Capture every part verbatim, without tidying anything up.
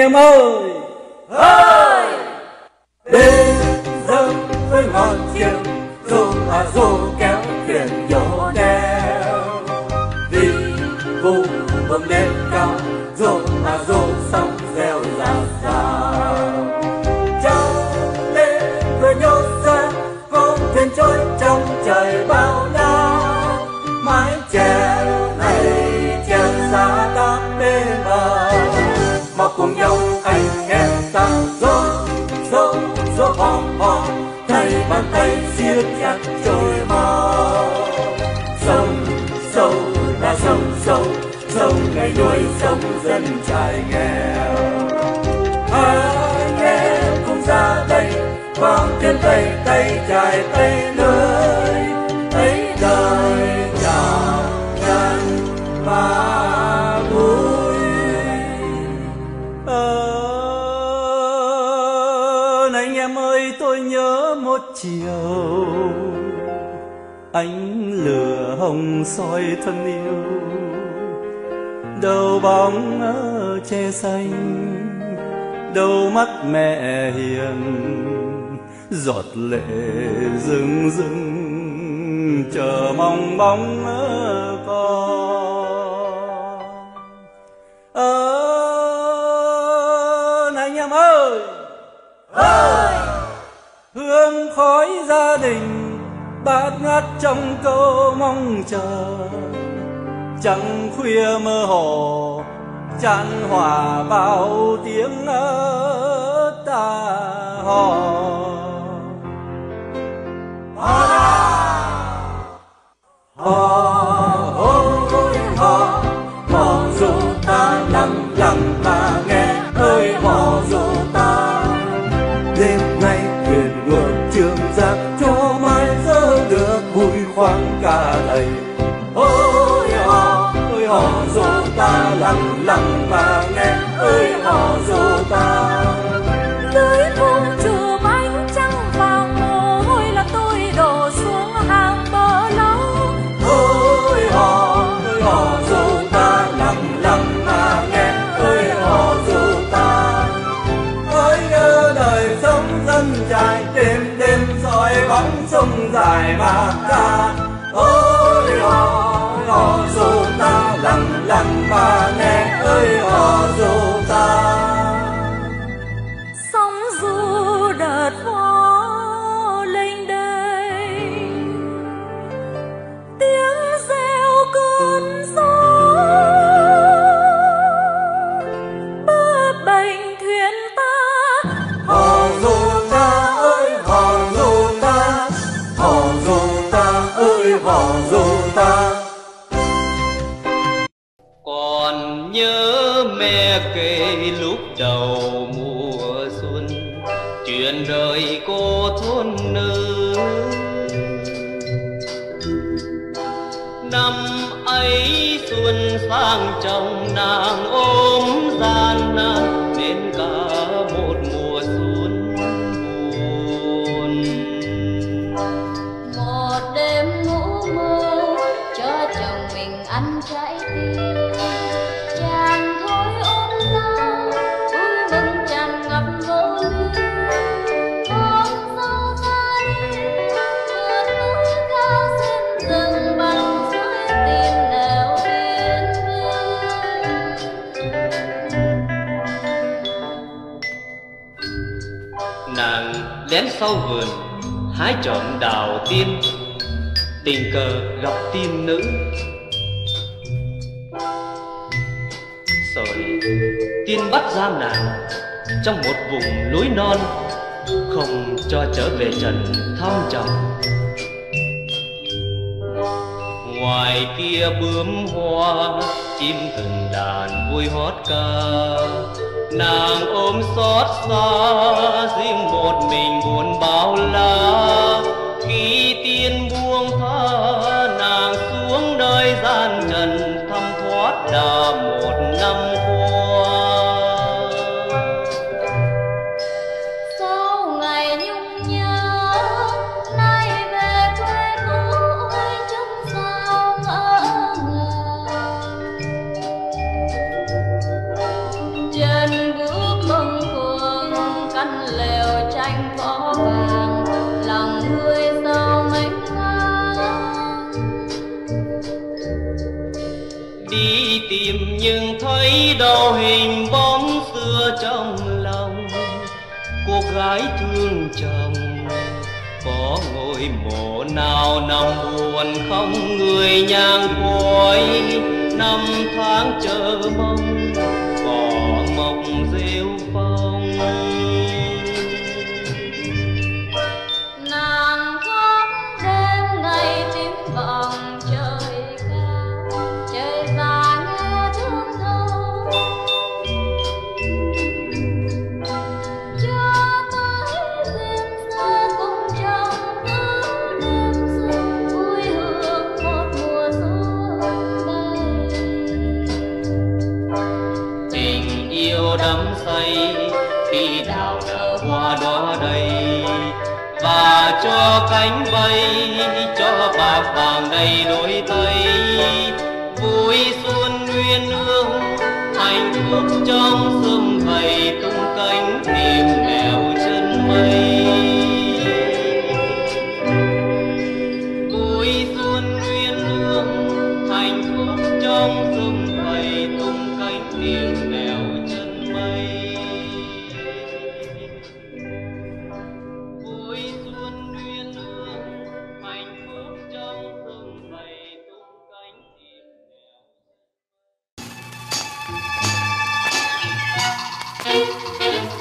em ơi. Ơi đến giờ với ngọn chiêng dù à dù kéo thuyền dỗ đeo vì vùng bừng lên cao dù à dù sóng reo rào rào trao lên với nhau ra con thuyền trôi trong trời bao la mãi chèo này chèo xa ta bên bờ mà cùng nhau anh em ta dỗ dỗ dỗ ho ho tay bàn tay siết chặt trôi mau sông sâu là sông sâu sông ngày đuôi sông dân trải nghèo anh em cùng ra đây quang trên tay tay trải tay lưới thấy đời là nhân và vui ơn anh em ơi. Tôi nhớ một chiều ánh lửa hồng soi thân yêu đầu bóng che xanh đầu mắt mẹ hiền giọt lệ rưng rưng chờ mong bóng con ơn anh em ơi. Ơi hương khói gia đình bát ngát trong câu mong chờ trăng khuya mơ hồ chan hòa bao tiếng ta hò hò hò hò hò dù ta lặng lặng mà nghe ơi hò dù ta đêm nay thuyền ngược trường giặc cho mai giờ được vui khoáng cả ngày. Hò dù ta lặng lặng và nghe ơi hò dù ta lưới thu chùm ánh trăng vào mồ hôi là tôi đổ xuống hàng bờ lâu ôi hò ơi hò dù ta lặng lặng và nghe ơi hò dù ta ôi nhớ đời sống dân trải đêm đêm soi bóng sông dài mà ta ôi hò hò dù ta lặng lặng mà nghe ơi hò dù ta sóng du đợt vó lên đây tiếng reo cơn gió bờ bềnh thuyền ta hò dù ta ơi hò dù ta hò dù ta ơi hò dù ta. Còn nhớ mẹ kể lúc đầu mùa xuân chuyện đời cô thôn nữ năm ấy xuân sang trong nàng ôm gian nan đến cả một mùa xuân buồn một đêm ngủ mơ cho chồng mình ăn trái tim. Lén sau vườn hái trộm đào tiên tình cờ gặp tiên nữ rồi tiên bắt giam nàng trong một vùng núi non không cho trở về trần thăm chồng ngoài kia bướm hoa chim từng đàn vui hót ca nàng ôm xót xa riêng một mình buồn bao la khi tiên buông tha nàng xuống nơi gian trần thăm thoát đã một năm qua sau ngày nhung nhớ nay về quê cũ ơi chúng sao ngỡ ngàng. Hãy subscribe tìm nhưng thấy đâu hình bóng xưa trong lòng. Cô gái thương chồng có ngôi mộ nào nằm buồn không, người nhang khói năm tháng chờ mong cỏ mọc rêu phong. Nàng khóc đêm ngày tiếng vọng trời cao, trời già nghe thương đau cho tới duyên xa cũng trong tứ đêm xuân vui hương một mùa xuân đây. Tình yêu đắm say khi đào nở hoa đó đây, và cho cánh bay cho bạc vàng đầy đôi tay vui xuân nguyên hương hạnh phúc trong sương thầy tung cánh tìm nẻo chân mây. Vui xuân nguyên hương hạnh phúc trong sương thầy tung cánh tìm nẻo chân mây. Thank you.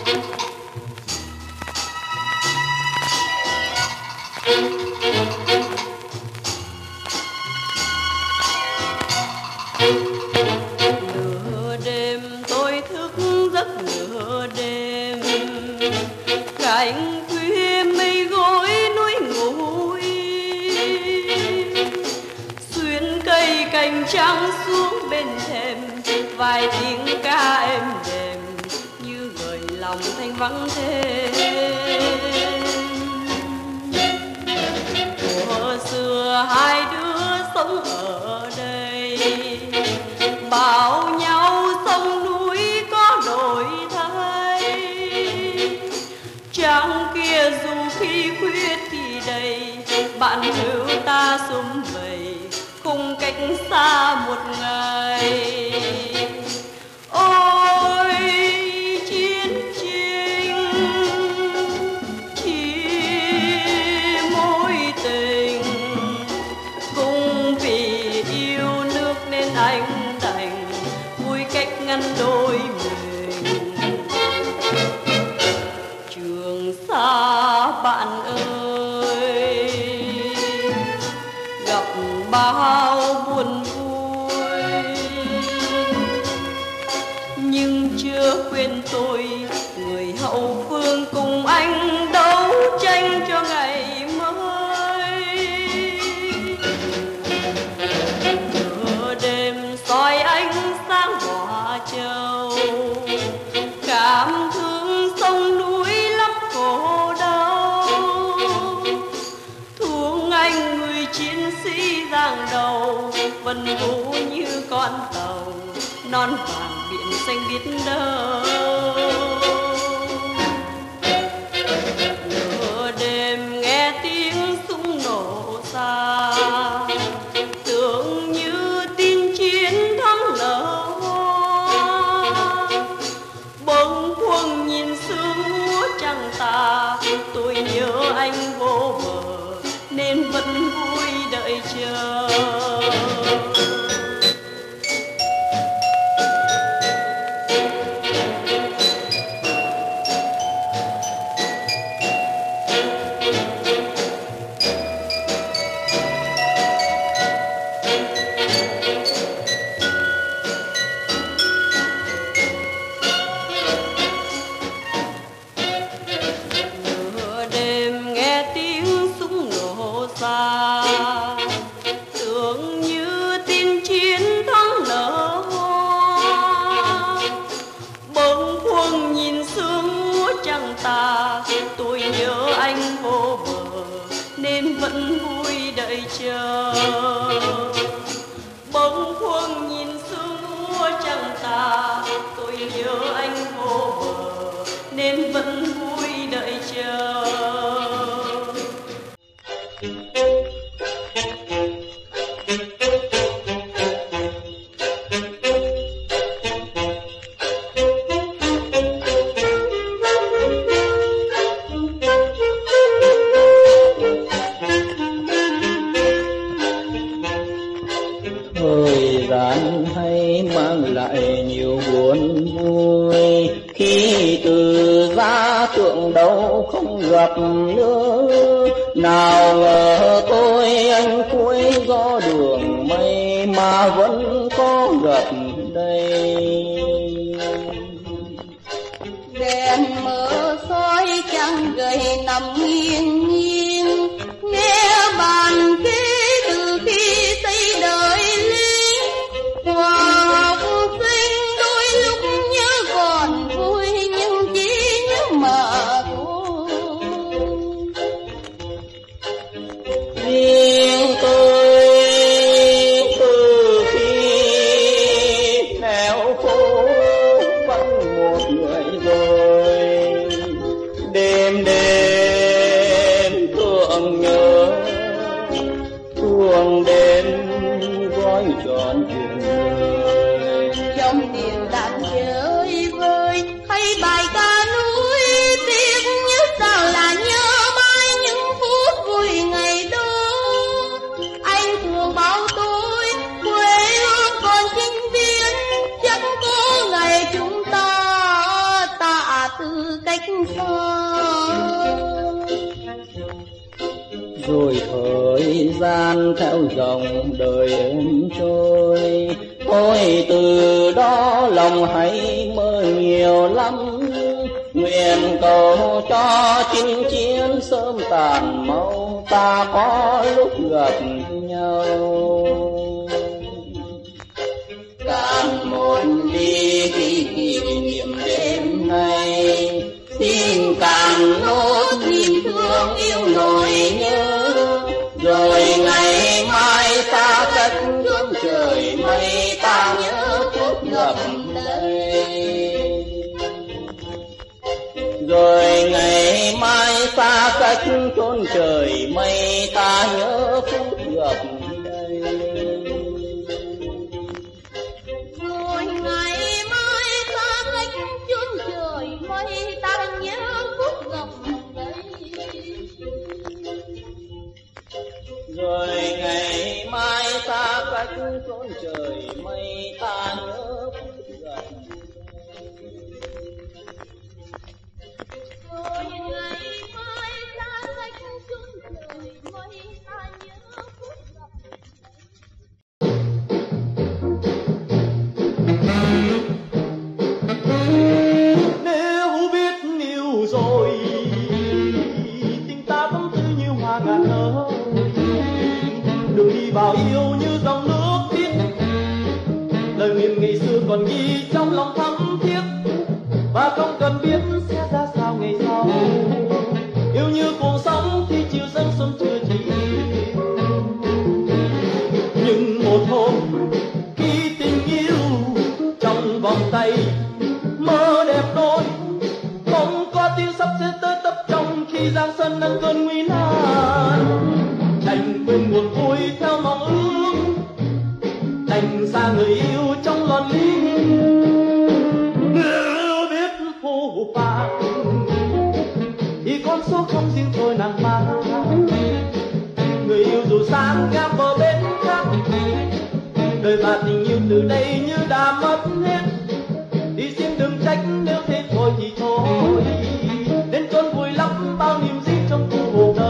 lại nhiều buồn vui khi từ giá tượng đâu không gặp nữa. Nào ngờ tôi anh cuối gió đường mây mà vẫn có gặp đây. Đèn mơ soi trăng gầy nằm nghiêng nghiêng nghe bàn kia. Rồi thời gian theo dòng đời êm trôi, thôi từ đó lòng hãy mơ nhiều lắm. Nguyện cầu cho chinh chiến sớm tàn mau, ta có lúc gặp nhau. Cảm ơn đi khi kỷ niệm đêm nay, xin càng nốt niềm thương yêu nỗi nhớ. Rồi ngày mai ta cất xuống trời mây, ta nhớ phút gặp đây. Rồi ngày mai ta cất xuống trời mây, ta nhớ phút gặp đây. Rồi ngày mai ta cất xuống trời mây, ta nhớ phút gặp đây. Rồi ngày mai ta cất xuống trời mây, ta nhớ phút gặp đây. Rồi ngày mai ta cất xuống trời mây, ta nhớ phút gặp đây. Nếu biết nhiều rồi, tình ta tâm tư nhiều hoa ngàn nở. Đường đi vào yêu như dòng nước xiết, lời nguyện ngày xưa còn ghi trong lòng thắm thiết, và không cần biết sẽ ra sao ngày sau. Yêu như cuộc sống khi chiều dâng xuân chưa chín, nhưng một hôm khi tình yêu trong vòng tay mơ đẹp đôi, không có tiếng sắp sẽ tới tấp trong khi giang sơn đang cơn nguy nan. Đành quên buồn vui theo mong ước, đành xa người yêu trong lon ly. Nếu biết phù phàng thì con số không riêng tôi nàng mà. Người yêu dù sáng ngang bờ bên khác, đời và tình yêu từ đây như đã mất hết. Thì xin đừng trách nếu thế thôi thì thôi, nên chốn vui lắm bao niềm riêng trong cuộc đời.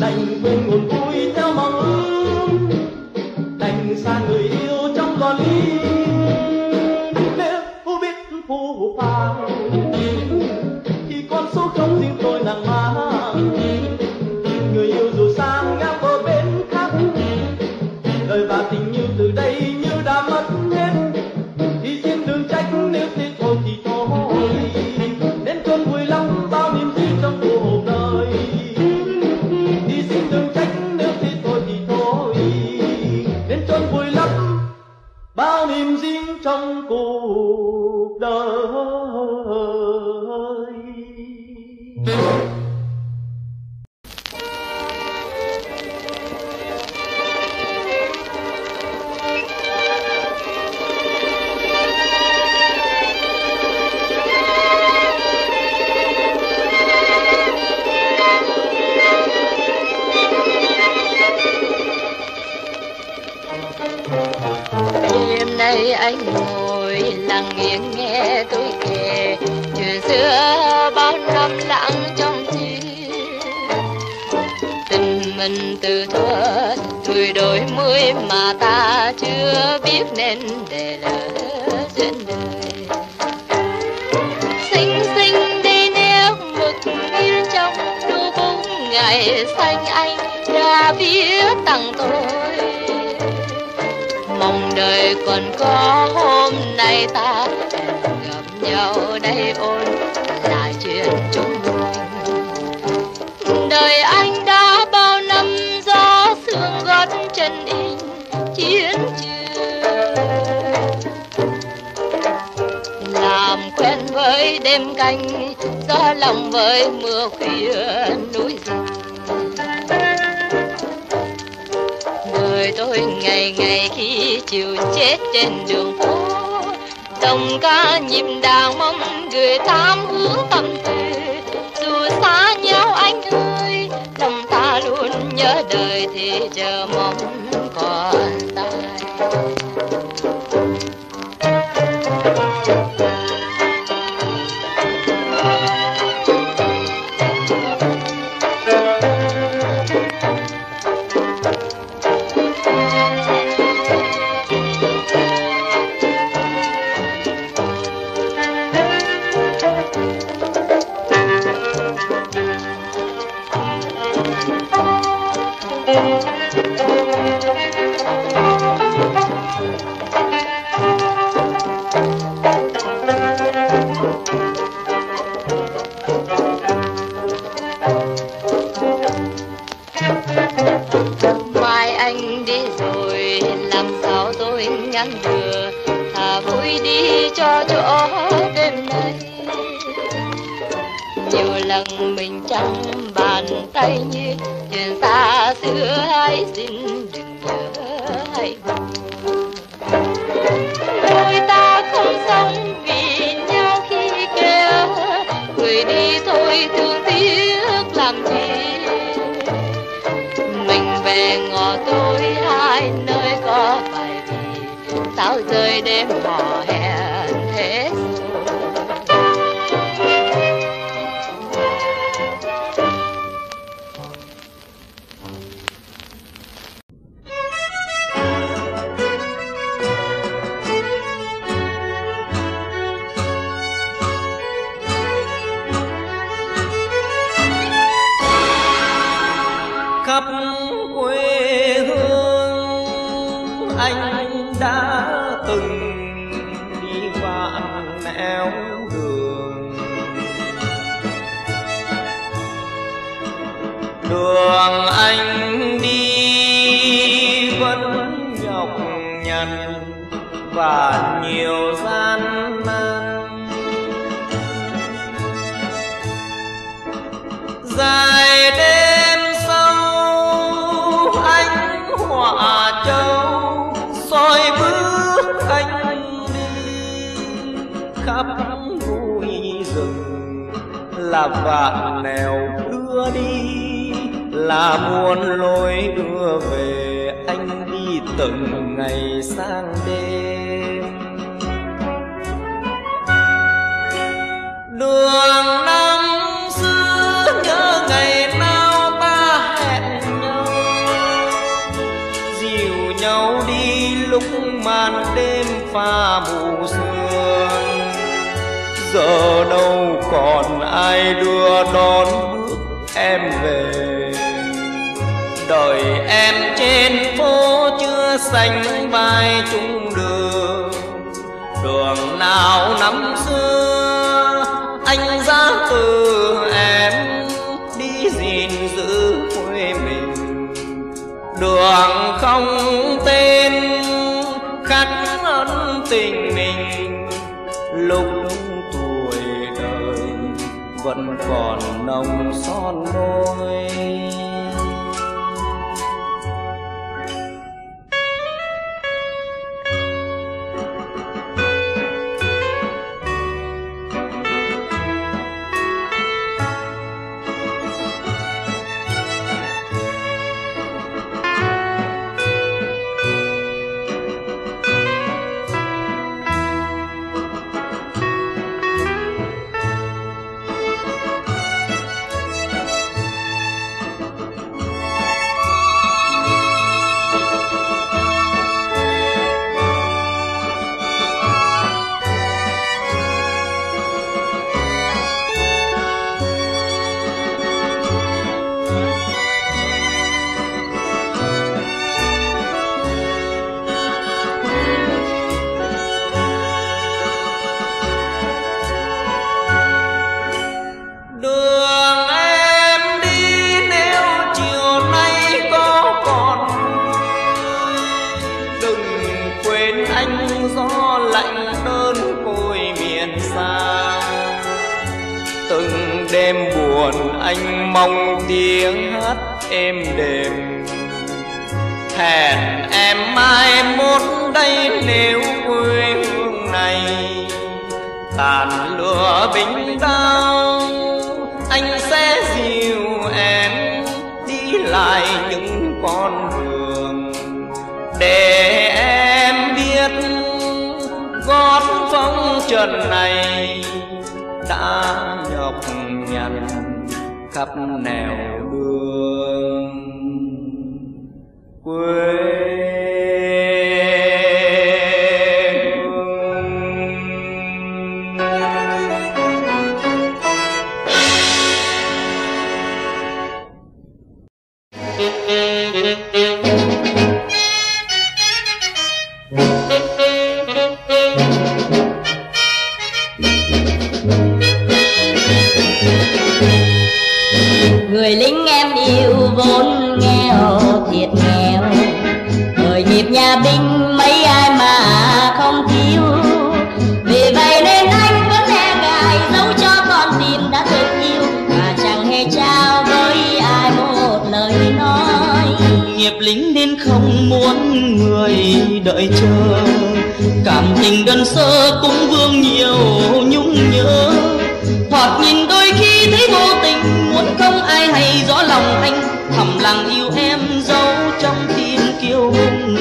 Đành quên buồn vui theo mong ước, đành xa người yêu. bao niềm riêng trong cuộc đời. Đêm nay anh ngồi lặng yên nghe tôi kể chuyện xưa bao năm lặng trong tim. Tình mình từ thuở tuổi đôi mươi mà ta chưa biết nên để lỡ duyên đời. Xinh xinh đi neo mực như trong đôi bông ngày xanh anh đã viết tặng tôi. Mong đời còn có hôm nay ta gặp nhau đây ôn lại chuyện chúng mình. Đời anh đã bao năm gió sương gót chân in chiến trường, làm quen với đêm canh gió lòng với mưa khuya núi rừng. Đời tôi ngày ngày khi chiều chết trên đường phố, đồng ca nhịp đàn mong người thám hướng tâm tư. Dù xa nhau anh ơi, lòng ta luôn nhớ đời thì chờ mong còn tay. tình mình lúc tuổi đời vẫn còn nồng son môi. Anh mong tiếng hát êm đềm, hẹn em mai mốt đây nếu quê hương này tàn lửa bình đau, anh sẽ dìu em đi lại những con đường để em biết gót phong trần này đã nhọc nhằn khắp nẻo đường quê. Người lính em yêu vốn nghèo thiệt nghèo, đời nhịp nhà binh mấy ai mà không thiếu. Vì vậy nên anh vẫn e ngại giấu cho con tim đã từng yêu, mà chẳng hề trao với ai một lời nói. Nghiệp lính nên không muốn người đợi chờ, cảm tình đơn sơ cũng vương nhiều nhung nhớ. Thoạt nhìn đôi khi thấy vô tình, muốn không ai hay rõ lòng anh, thầm lặng yêu em giấu trong tim kiêu hùng.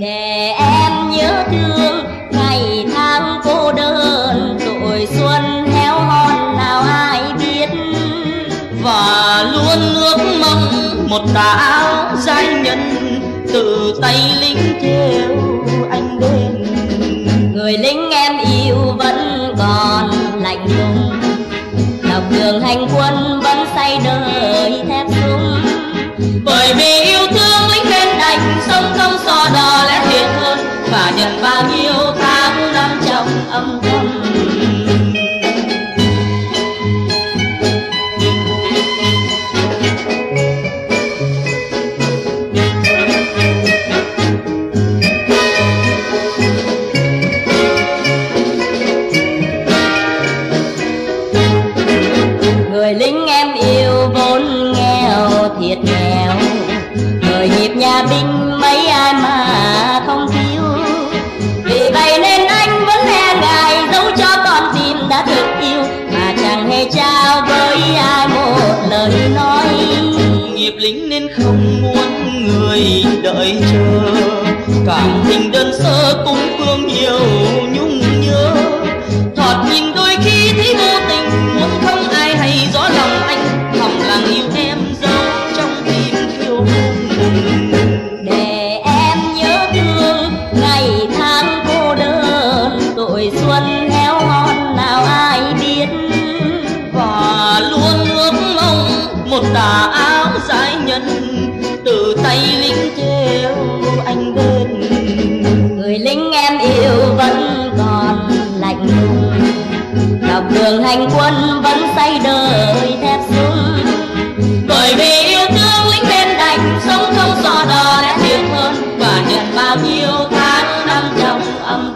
Để em nhớ thương ngày tháng cô đơn, tuổi xuân héo hon nào ai biết. Và luôn ước mong một tà áo giai nhân từ tay lính theo anh đến. Người lính em yêu vẫn còn lạnh lùng, dọc đường hành quân vẫn say đời thép súng. Bởi vì yêu thương lính nên đành sông không so đo lẽ thiệt hơn, và nhận bao nhiêu tháng năm trong âm thầm. Nghiệp lính nên không muốn người đợi chờ, cảm tình đơn sơ cũng vương nhiều nhung nhớ. Thoạt nhìn đôi khi thấy vô tình, muốn không ai hay rõ lòng anh, thầm lặng yêu em giấu trong tim kiêu hùng. Để em nhớ thương ngày tháng cô đơn, tuổi xuân héo hon nào ai biết. Và luôn ước mong một tà áo giai nhân từ tay lính theo anh đến. Người lính em yêu vẫn còn lạnh lùng, dọc đường hành quân vẫn say đời thép súng. Bởi vì yêu thương lính nên đành sống không so đo lẽ thiệt hơn, và nhận bao nhiêu tháng năm trong âm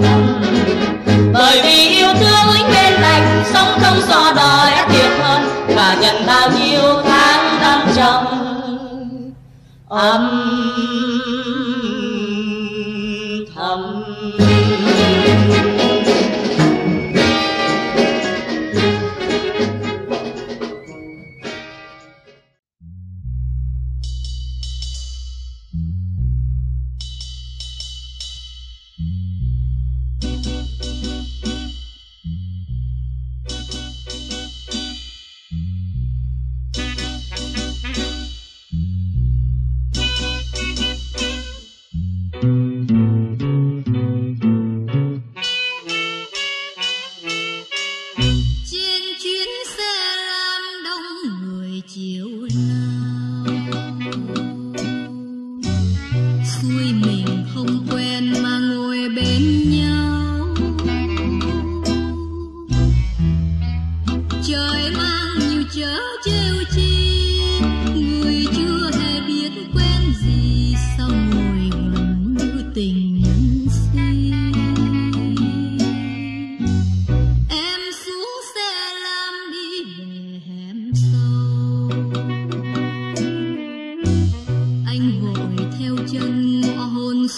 âm thầm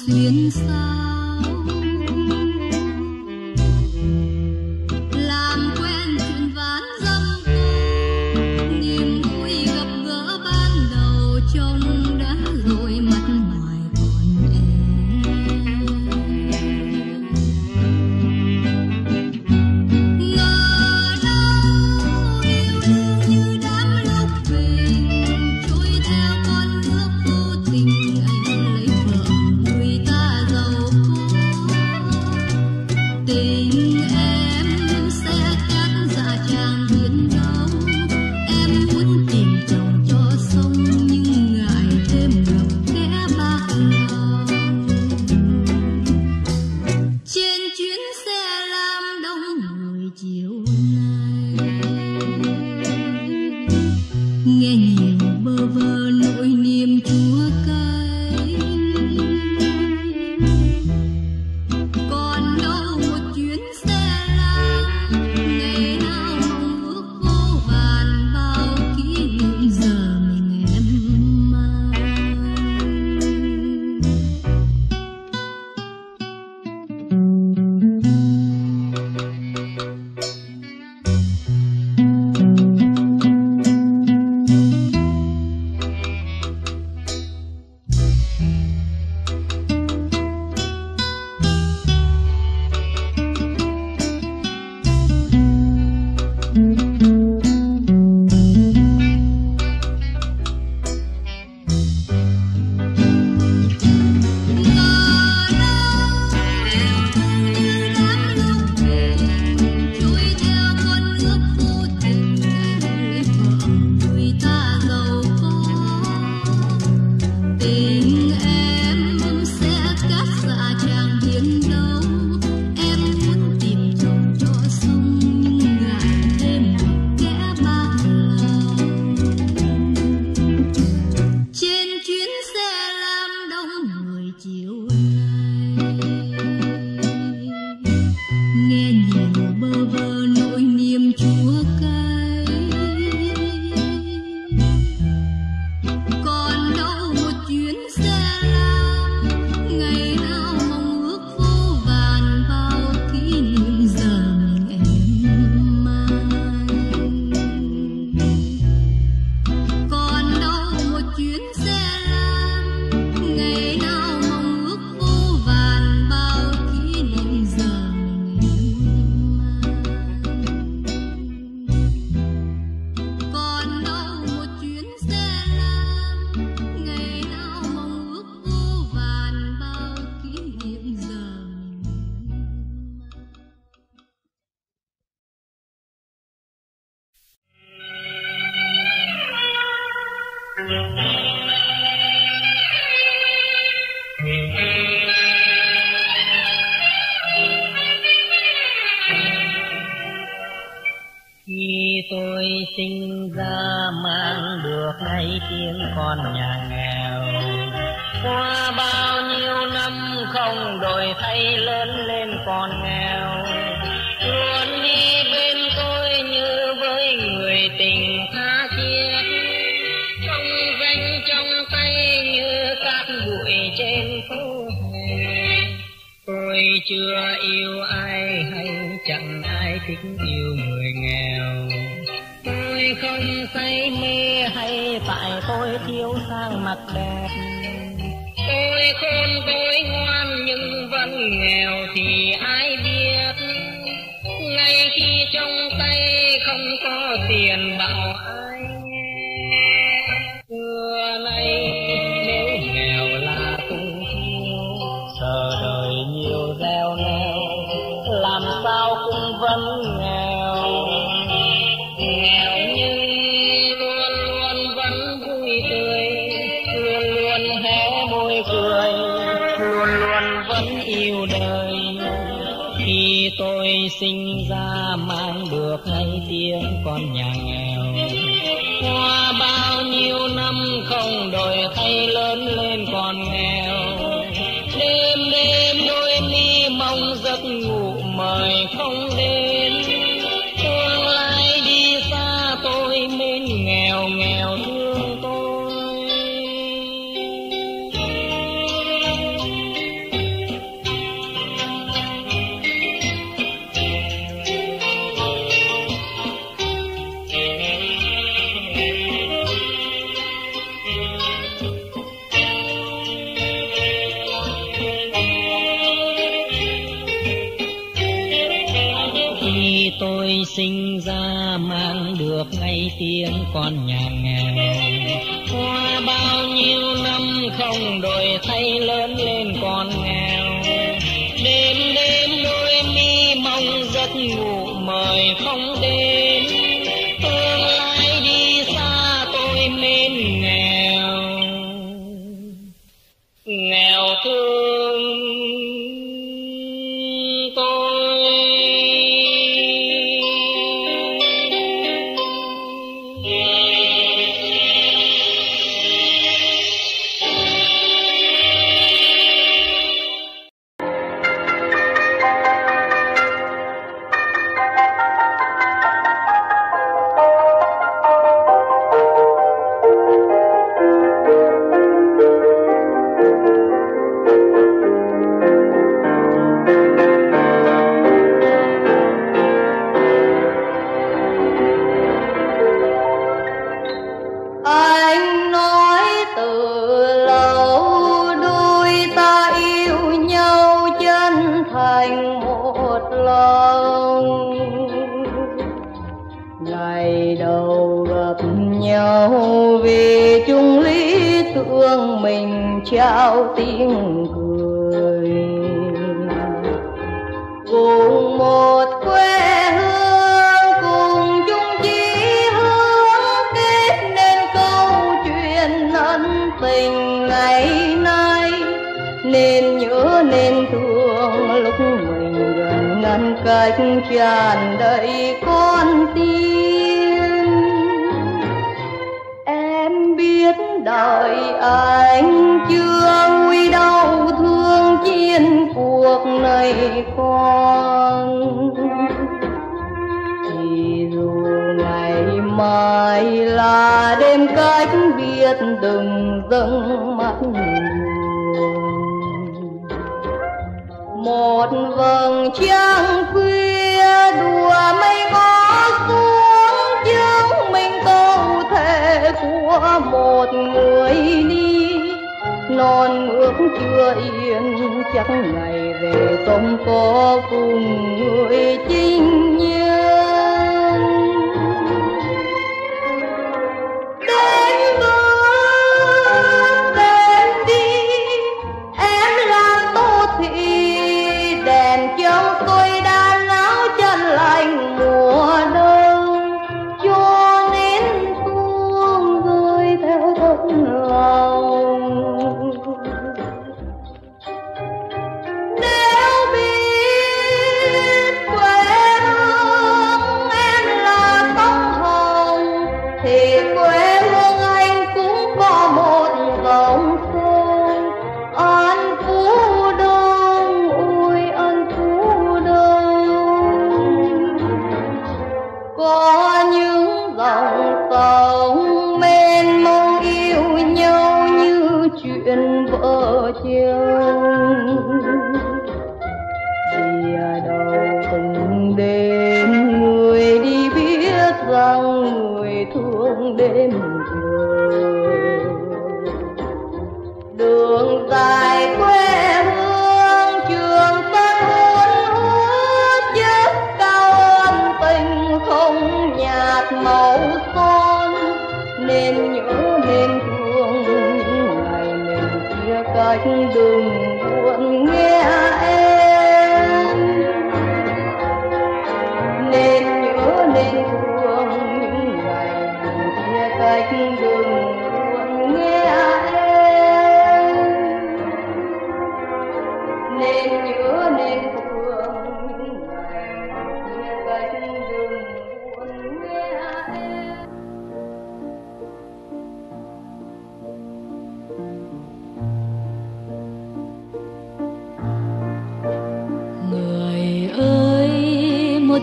tình tha thiết, trong vanh trong tay như tôi chưa yêu ai hay chẳng ai thích yêu người nghèo. Tôi không say mê hay tại tôi thiếu sang mặt đẹp. Tôi khôn tôi ngoan nhưng vẫn nghèo thì ai biết. Ngay khi trong tay không có tiền bảo ai nghe. Xưa nay nếu nghèo là tung thiếu, sợ đời nhiều gieo neo, làm sao cũng vẫn nghèo. Nghèo nhưng luôn luôn vẫn vui tươi, luôn luôn hé môi cười, luôn luôn vẫn yêu đời. Khi tôi sinh ra mang được hay tiếng con nhà nghèo, qua bao nhiêu năm không đổi thay lớn lên còn nghèo. Đêm đêm đôi mi mong giấc ngủ mời không đến, tương lai đi xa tôi mến nghèo nghèo thương tôi. Tôi sinh ra mang được ngay tiếng con nhà nghèo, qua bao nhiêu năm không đổi thay lớn lên còn nghèo. Đêm đêm đôi mi mong giấc ngủ mời không đến, tương lai đi xa tôi mến nghèo nghèo thương. Hãy subscribe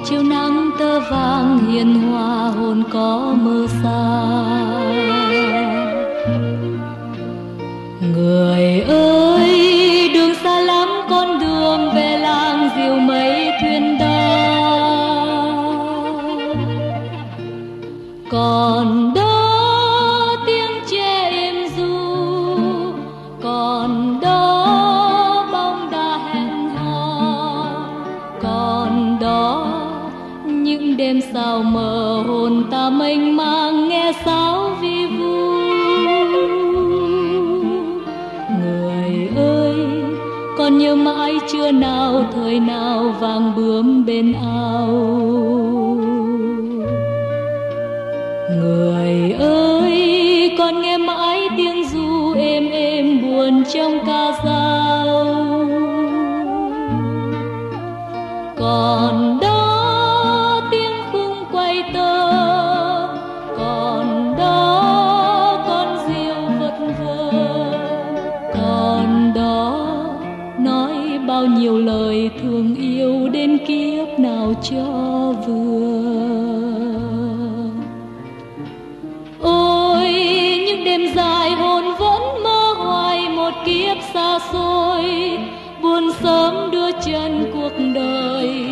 Chiều nắng tơ vàng hiền hòa, hồn có mơ xa. Người ơi, đường xa lắm, con đường về làng diều mấy thuyền đò. Còn đó tiếng trẻ êm ru, còn đó bóng đá hẹn hò, còn đó những đêm sao mờ hồn ta mênh mang nghe sáo vi vu. Người ơi, còn nhớ mãi chưa nào thời nào vàng bướm bên ao. Người ơi, còn nghe mãi tiếng ru êm êm buồn trong ca dao. Còn đó nhiều lời thương yêu đến kiếp nào cho vừa. Ôi những đêm dài hồn vẫn mơ hoài một kiếp xa xôi, buồn sớm đưa chân cuộc đời,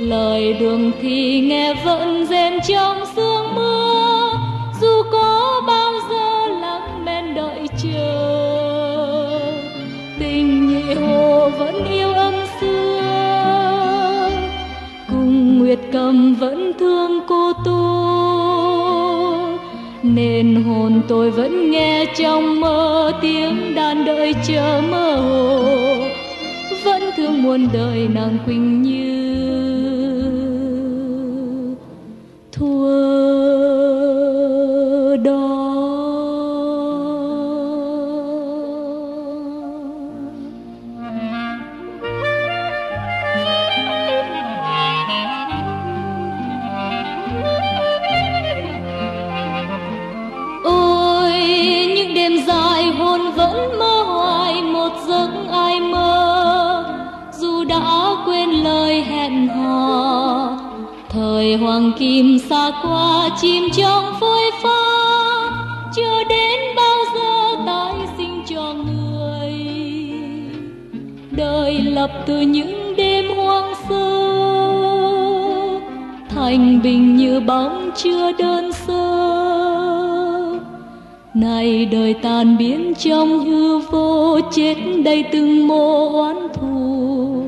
lời đường thì nghe vẫn rên trong sương mưa, dù có bao giờ lặng men đợi chờ. Vẫn yêu âm xưa, cùng nguyệt cầm vẫn thương cô tô, nên hồn tôi vẫn nghe trong mơ tiếng đàn đợi chờ mơ hồ, vẫn thương muôn đời nàng Quỳnh Như thua đó. Thời hoàng kim xa qua, chim trong phôi pha, chưa đến bao giờ tái sinh cho người. Đời lập từ những đêm hoang sơ, thành bình như bóng chưa đơn sơ. Nay đời tan biến trong hư vô, chết đầy từng mồ oán thù,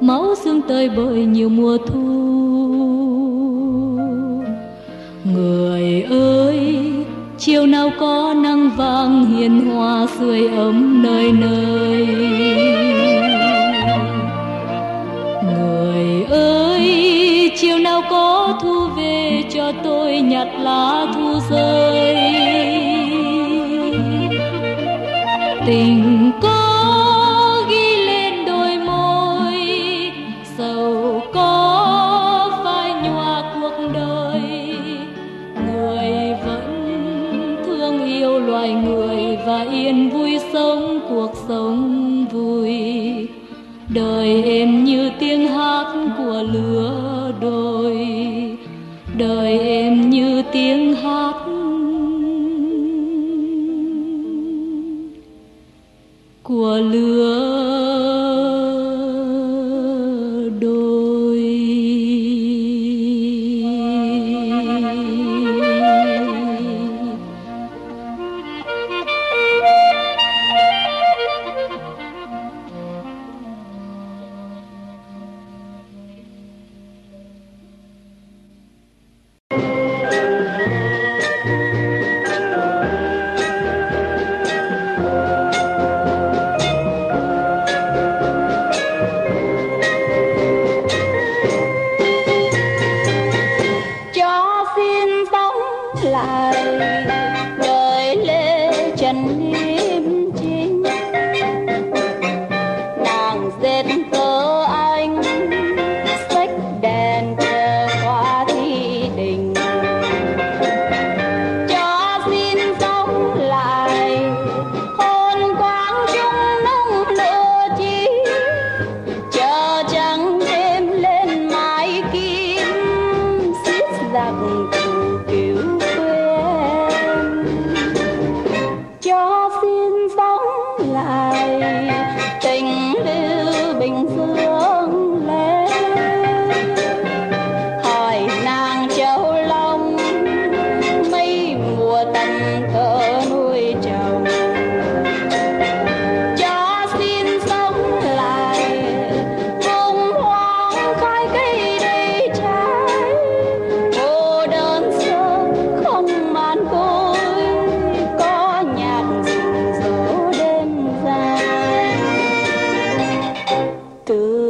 máu xương tơi bời nhiều mùa thu. Người ơi, chiều nào có nắng vàng hiền hòa sưởi ấm nơi nơi. Người ơi, chiều nào có thu về cho tôi nhặt lá thu rơi. Tình có người và yên vui sống cuộc sống vui, đời êm như tiếng hát của lứa đôi, đời êm như tiếng hát của lứa đôi.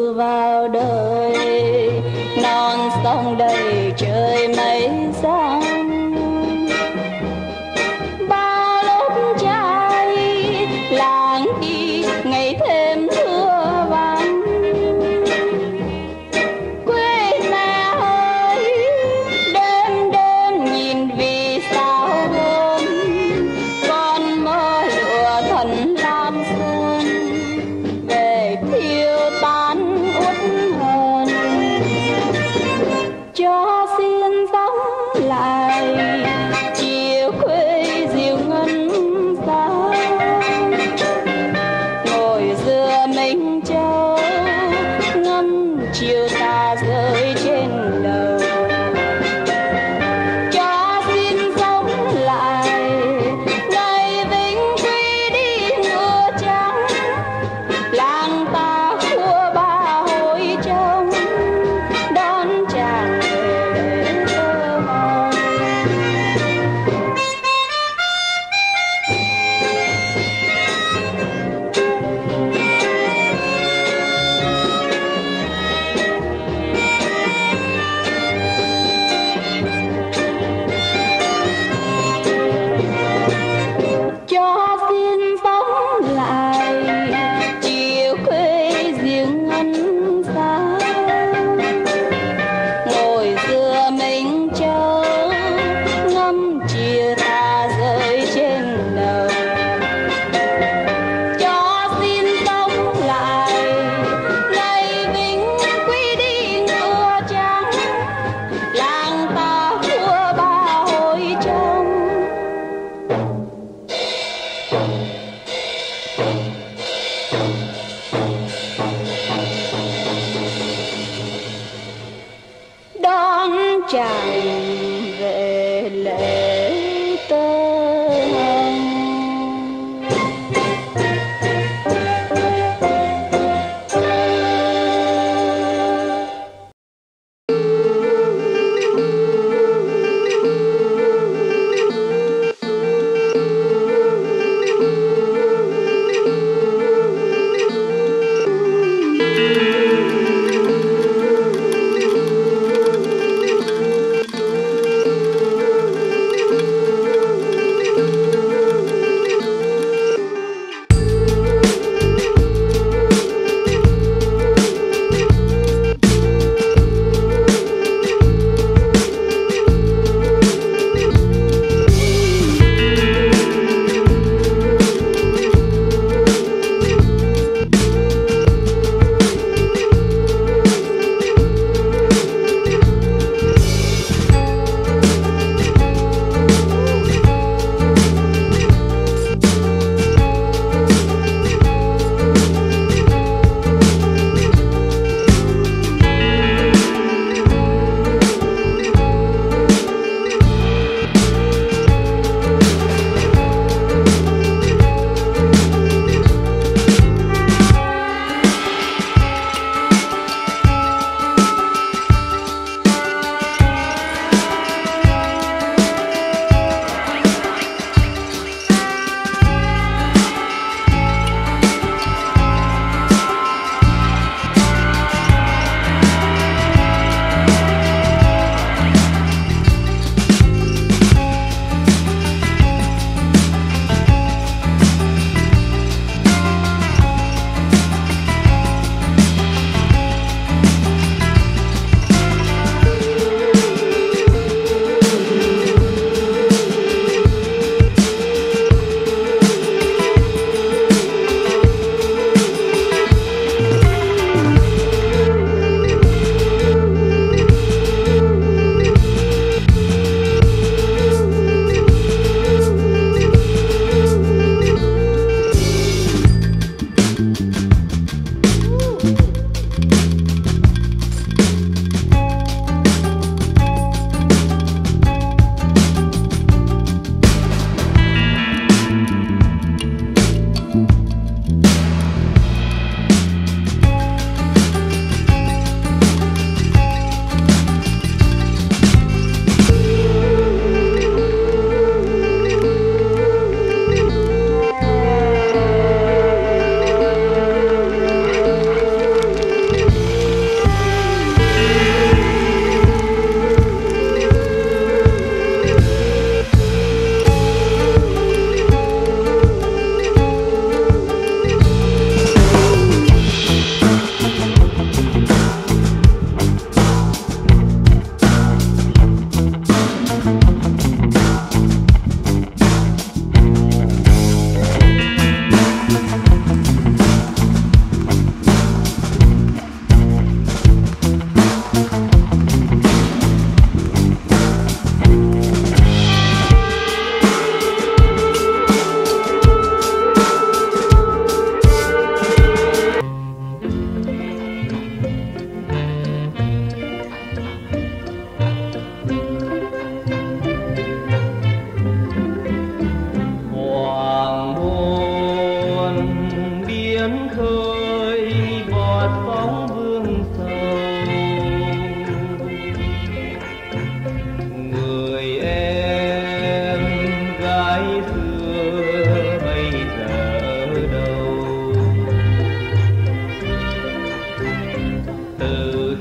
từ vào đời non sông đầy trời mây giăng. Ba lớp trai làng đi ngày thêm thưa vắng. Quê mẹ ơi, đêm đêm nhìn vì sao hôm con mơ lửa thần lam sơn về thiêu tan uất hờn. Cho xin sống lại chiều quê diệu ngân xa, ngồi giữa mình châu ngân chiều tà rơi trên đầu. Cho xin sống lại ngày vinh quy đi mưa trắng, làng ta khua ba hồi trông đón chàng về thơ mộng.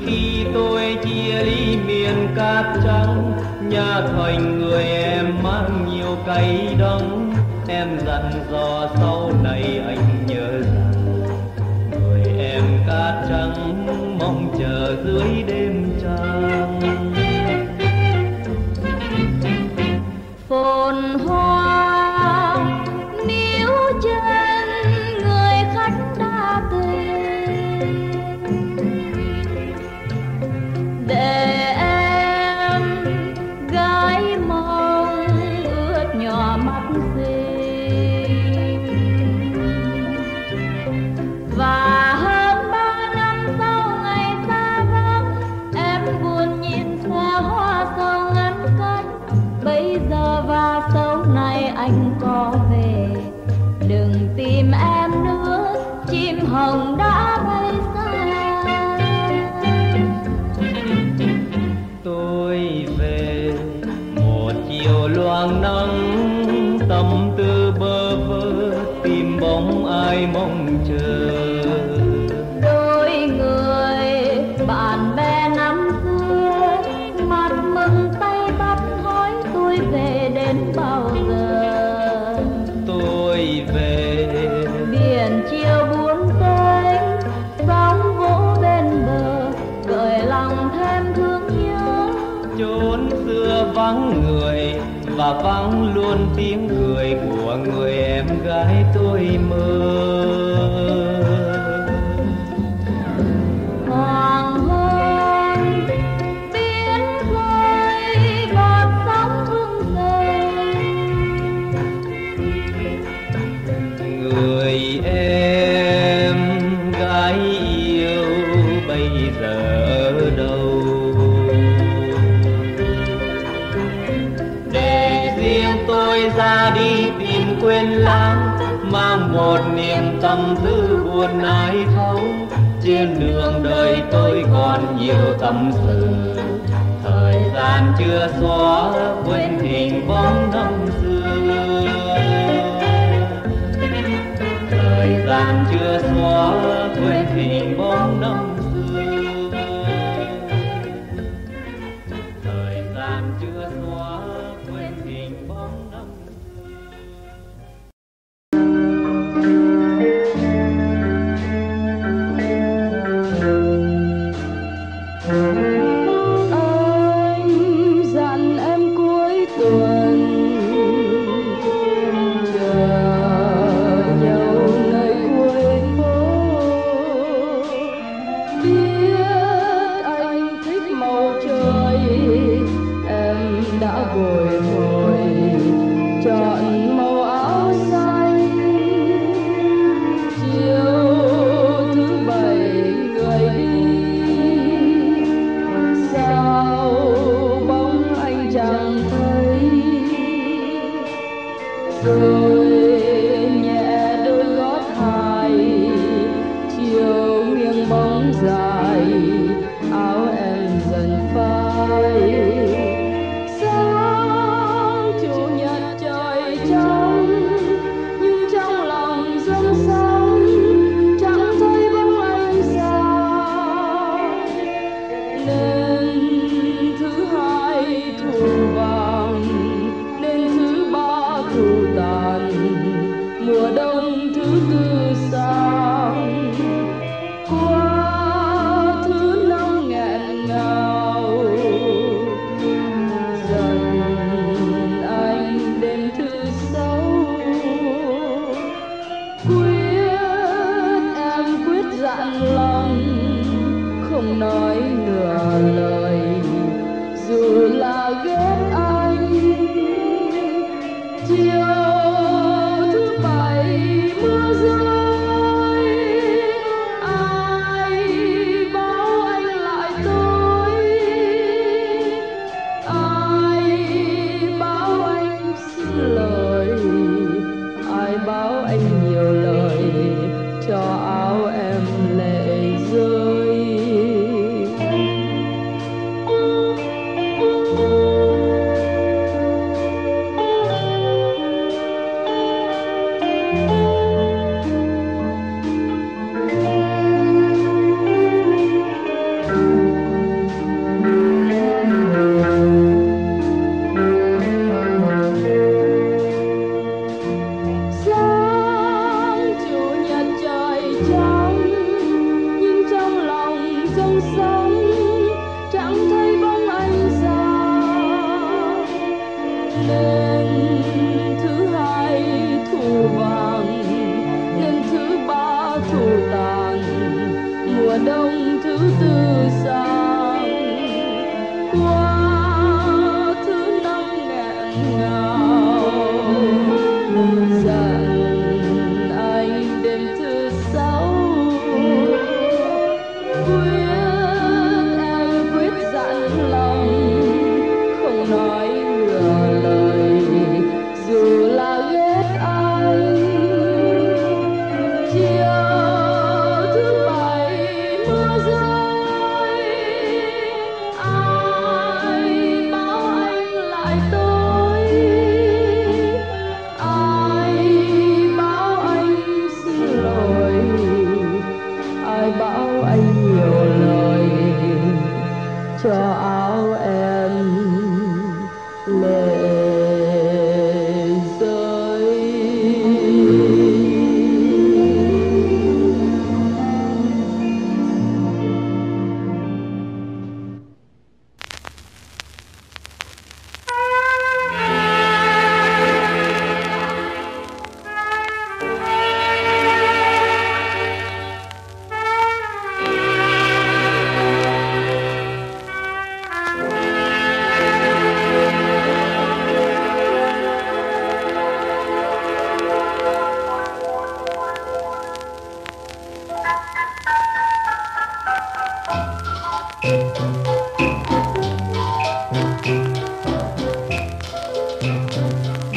khi tôi chia ly miền cát trắng, nhà thành người em mang nhiều cay đắng. Em dặn dò sau này anh nhớ rằng người em cát trắng mong chờ dưới đêm trăng. Phồn hoa níu chân người khách đa tình, để em gái mong ướt nhòa mắt xinh. Và hơn ba năm sau ngày xa vắng, em buồn nhìn xa hoa sầu ngăn cánh. Bây giờ và sau này anh có về, đừng tìm em nữa, chim hồng đã bay xa. Tôi về một chiều loang nắng, tâm tư bơ vơ tìm bóng ai mong chờ. Đôi người bạn bè năm xưa mặt mừng tay bắt hỏi tôi về đến bao giờ. Tôi về biển chiều buông tênh, sóng vỗ bên bờ gợi lòng thêm thương nhớ. Chốn xưa vắng người và vắng luôn tiếng cười của người em gái tôi mơ. Hoàng hôn biến rơi bọt sóng thương dần, người em gái yêu bây giờ ở đâu? Tôi ra đi tìm quên lãng, mang một niềm tâm tư buồn ai thấu. Trên đường đời tôi còn nhiều tâm sự, thời gian chưa xóa quên hình bóng năm xưa. Thời gian chưa xóa quên hình bóng năm xưa.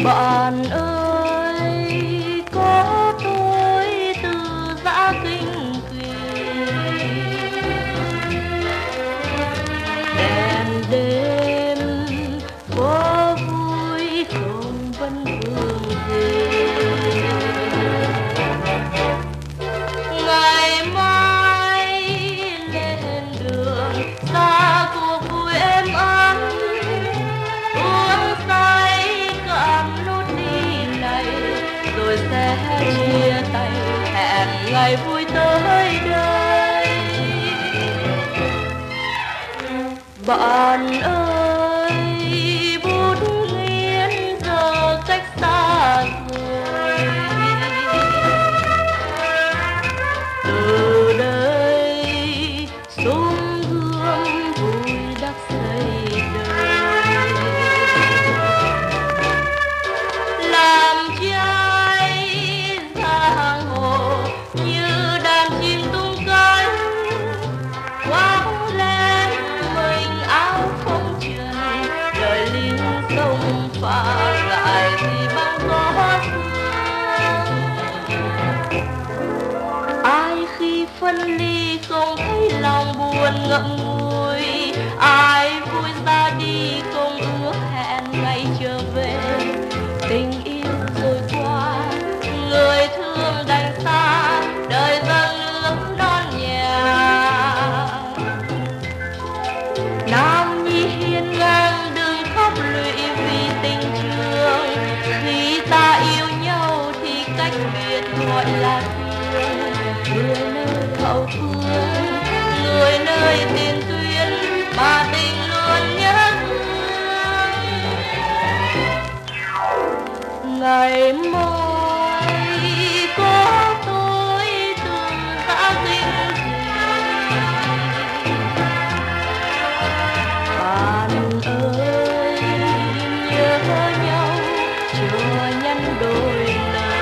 Bạn ơi, có tôi từ dã kinh quyền, đèn đêm có vui không vấn vương gì. Ngày mai lên đường xa cuộc vui em ấm, uống say cảm nút đi này rồi sẽ chia tay, hẹn ngày vui tới đây. Bạn ơi, bút nghiến giờ cách xa rồi, từ đây súng gươm vui đắc xây đời. Làm trai giang hồ như đàn chim tung cánh, quăng lên mình áo không trần, đời lính sông pha lại thì bao gió sương. Ai khi phân ly không thấy lòng buồn ngậm ngùi, ai vui ra đi không ước hẹn ngày trở về. Tình yêu rồi qua, người thương đành xa, đời dâng nước non nhà. Nam nhi hiên ngang đừng khóc lụy vì tình trường, khi ta yêu nhau thì cách biệt gọi là thương. Người nơi hậu phương, người nơi tiền tuyến mà tình luôn nhớ thương. Ngày mai có tôi từ dã kinh quyền, bạn ơi nhớ nhau chưa nhân đôi lời.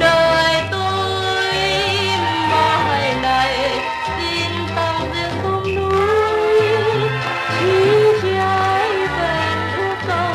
Đời tôi mai này xin tặng riêng không núi, chỉ trái bên ước câu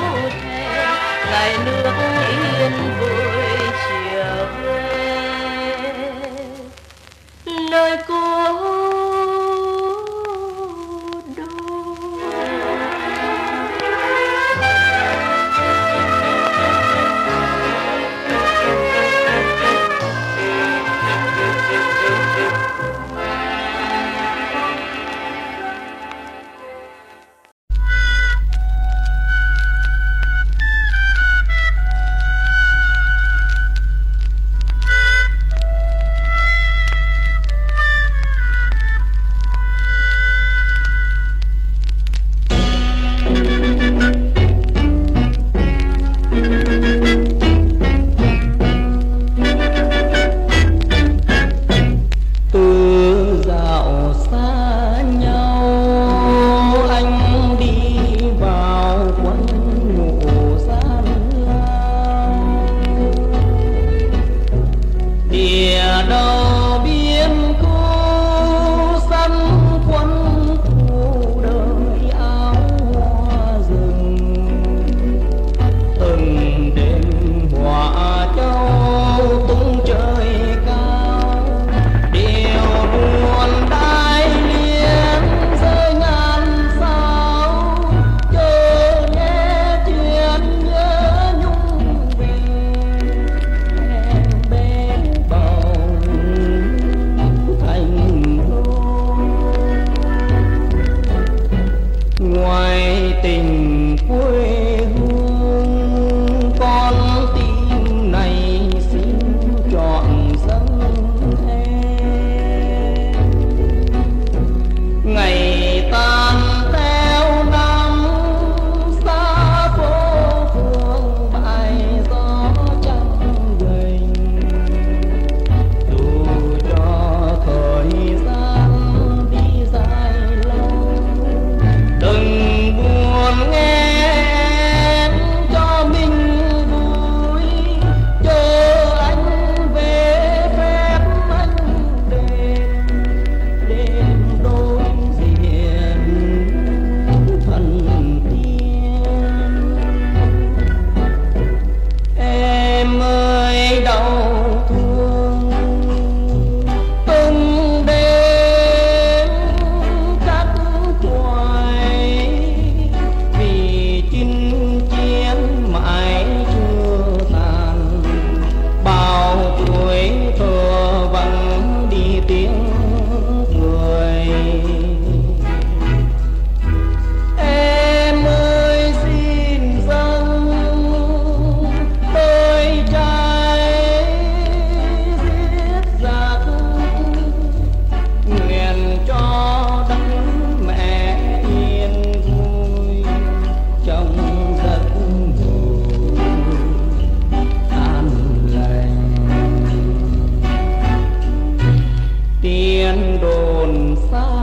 anh đồn xa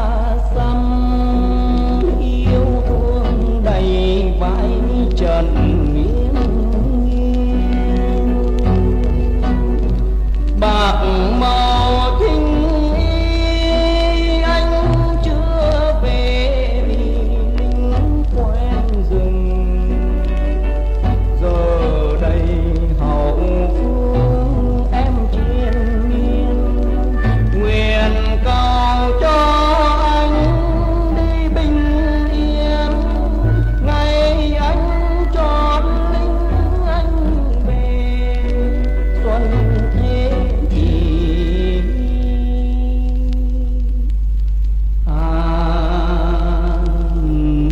xăm yêu thương đầy vai trần miên nghiêng bạc màu kinh y anh chưa về vì lính quen rừng giờ đây hậu phương em triền miên nguyện cầu cho anh đi bình yên ngày anh tròn lính anh về xuân thế kỷ an nguyên.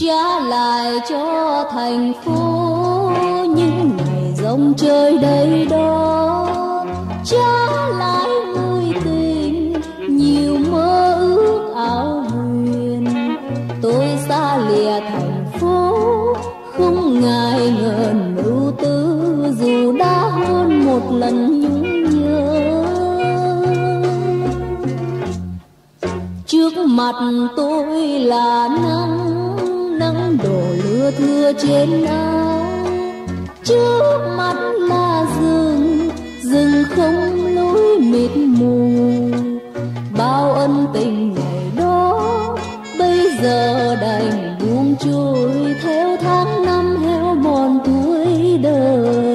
Trả lại cho thành phố những ngày rong chơi đây đó, trả lại vui tình nhiều mơ ước ảo huyền. Tôi xa lìa thành phố không ngại ngần ưu tư, dù đã hơn một lần nhung nhớ. Trước mặt tôi là nắng, nắng đổ lưa thưa trên áo, trước mắt là rừng, rừng không lối mịt mù. Bao ân tình ngày đó bây giờ đành buông trôi theo tháng năm heo mòn tuổi đời.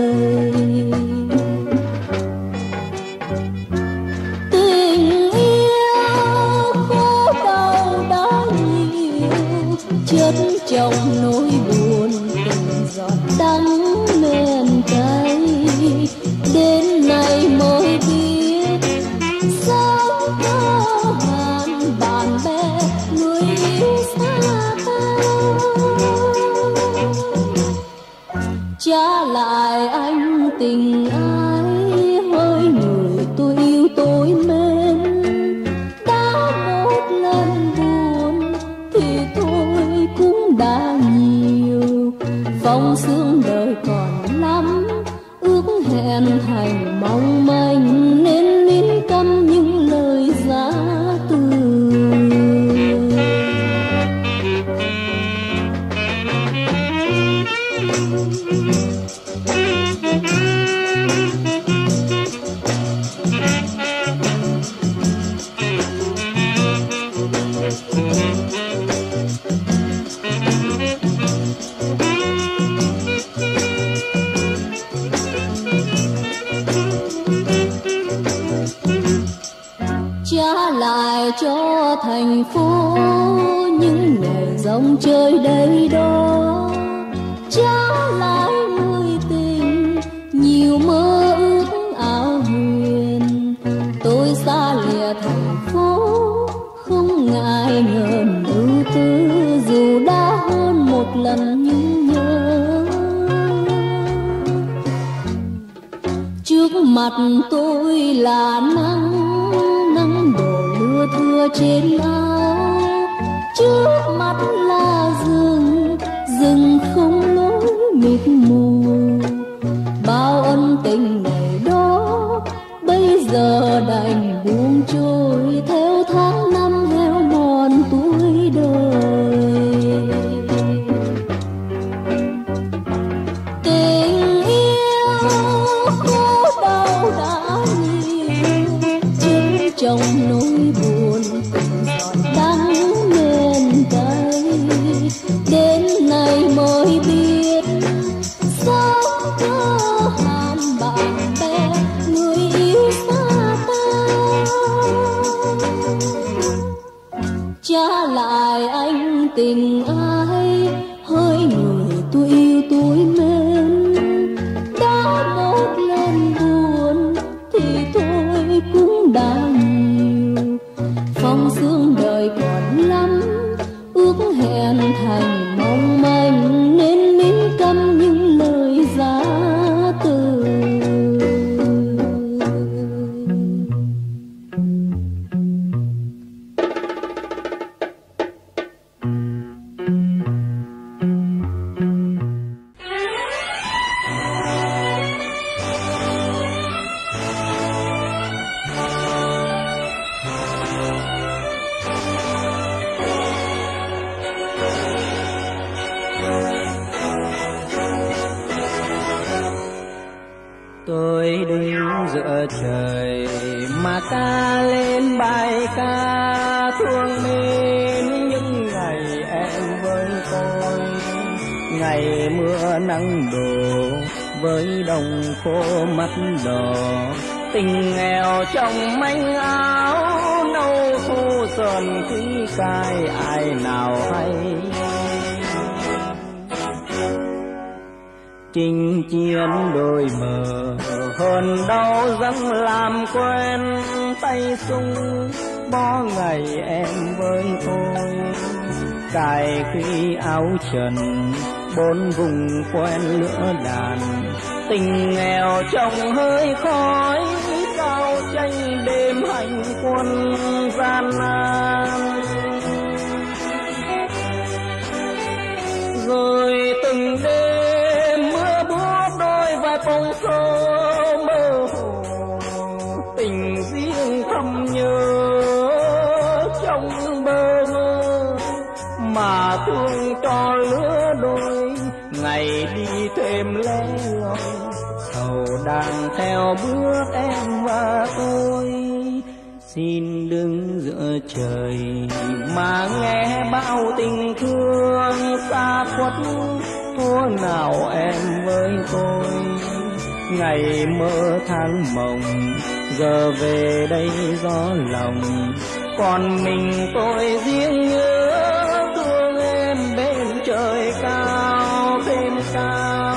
Trong nỗi buồn từng giọt đắng men cay, đến nay mới biết sao có hàng bạn bè người yêu xa ta. Trả lại anh tình ái với người tôi yêu tôi mến, đã một lần buồn thì tôi cũng đã nhiều phong sương đời còn lắm ước hẹn thành mong manh, nên nín câm những lời giá từ. Cho thành phố những ngày rong chơi đây đó, trả lại người tình nhiều mơ ước ảo huyền. Tôi xa lìa thành phố không ngại ngần ưu tư, dù đã hơn một lần nhung nhớ. Trước mặt tôi là nắng, nắng đổ thưa trên áo, trước mắt là rừng, rừng không lối mịt mù. Bao ân tình ngày đó bây giờ đành buông trôi theo tháng năm heo mòn tuổi đời. Tình yêu khổ đau đã nhiều, chứ trong nỗi buồn mới biết sao có hàn bạn bè. ơi đứng giữa trời mà ta lên bài ca thương mến những ngày em với tôi, ngày mưa nắng đổ với đồng khô mắt đỏ, tình nghèo trong manh áo nâu thu sờn khí cay ai nào hay. Chinh chiến đôi mờ hơn đau dâng làm quen tay sung bó ngày em với tôi, cài khi áo trần bốn vùng quen lửa đàn, tình nghèo trong hơi khói cao tranh đêm hành quân gian nan. Rồi từng đêm mưa buốt đôi vai bóng xô mơ hồ, tình riêng thầm nhớ trong bơ ngơ mà thương cho lứa đôi ngày đi thêm lẻ loi, sầu đang theo bước em và tôi. Xin đứng giữa trời mà nghe bao tình thương xa khuất thuở nào em với tôi, ngày mơ tháng mộng giờ về đây gió lòng, còn mình tôi riêng nhớ thương em bên trời cao thêm cao.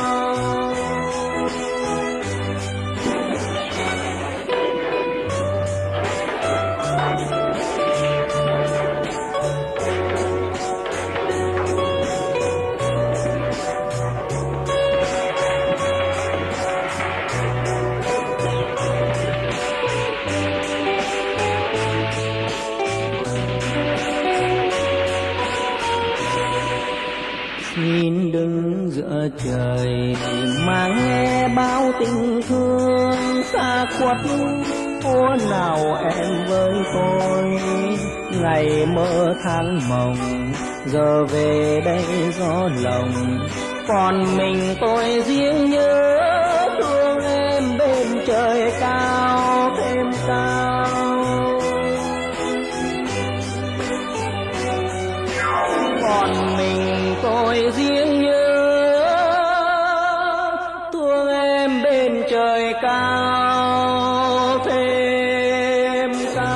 Xin đứng giữa trời mà nghe bao tình thương xa khuất thuở nào em với tôi, ngày mơ tháng mộng giờ về đây gió lòng, còn mình tôi riêng nhớ thương em bên trời cao thêm cao. Còn mình tôi riêng nhớ thương em bên trời cao thêm cao.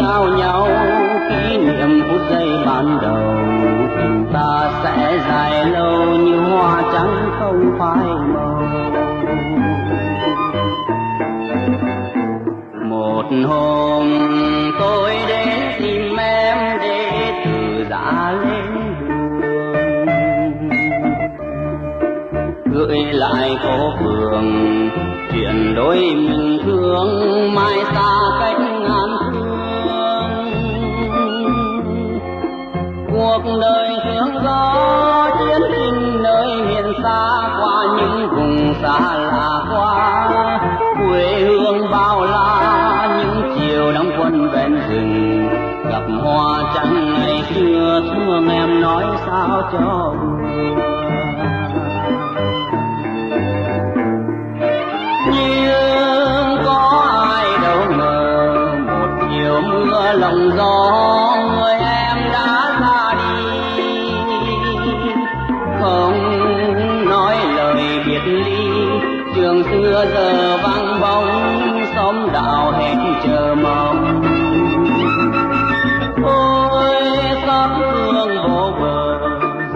Trao nhau kỷ niệm phút giây ban đầu, tình ta sẽ dài lâu như hoa trắng không phai màu. Một hôm tôi đến tìm em để từ giã lên đường, gửi lại phố phường chuyện đôi mình thương, mai xa cách ngàn cuộc đời thương gió chiến binh nơi miền xa, qua những vùng xa lạ qua quê hương bao la, những chiều đóng quân ven rừng gặp hoa trắng ngày xưa, thương em nói sao cho nhưng có ai đâu ngờ một chiều mưa lòng gió người em đã ra đi. mưa giờ vang vọng xóm đạo hẹn chờ mong. Ôi xót thương vô bờ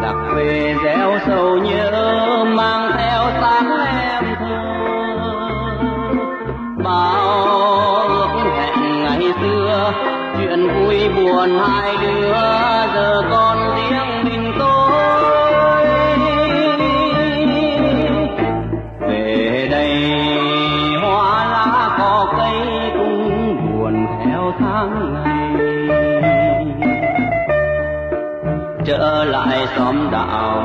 giặc về gieo sầu nhớ, mang theo sáng em thơ bao ước hẹn ngày xưa, chuyện vui buồn hai đứa giờ con riêng mình tôi. Về đây hoa lá có cây cũng buồn theo tháng ngày, trở lại xóm đạo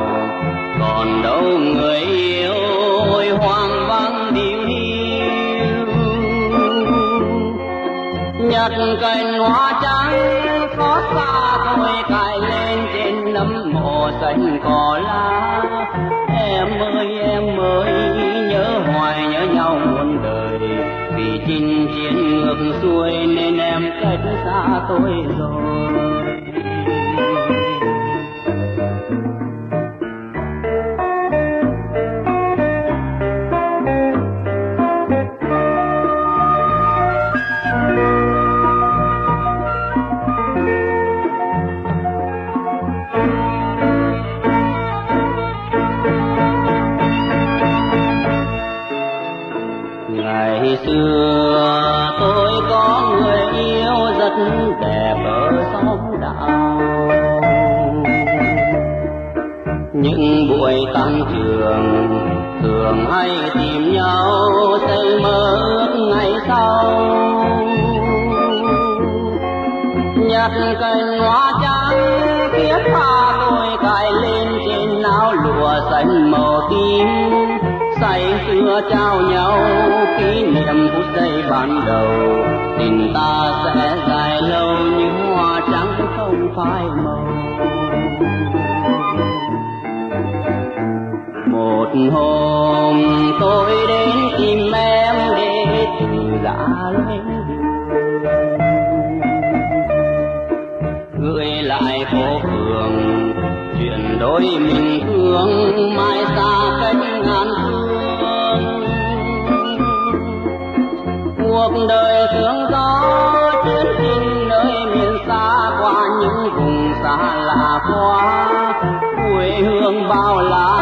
còn đâu người yêu, ôi hoang vắng điêu hiu. Nhặt cành hoa trắng có xa thôi cài lên trên nấm mồ xanh cỏ lá. Em ơi em ơi nhớ hoài nhớ nhau muôn đời, vì chinh chiến ngược xuôi nên em cách xa tôi rồi. Ngày xưa tôi có người yêu rất đẹp ở xóm đạo, những buổi tan trường thường hay tìm nhau xây mơ ước ngày sau. Nhặt cành hoa trắng kiếp tha tôi cài lên trên áo lụa xanh màu tím, say xưa trao nhau kỷ niệm phút giây ban đầu. Tình ta sẽ dài lâu như hoa trắng không phai màu. Một hôm tôi đến tìm em để từ giã lên đường, gửi lại phố phường chuyện đôi mình thương, mai xa cách ngàn phương. Cuộc đời sương gió chuyến tình nơi miền xa, qua những vùng xa lạ quá quê hương bao la.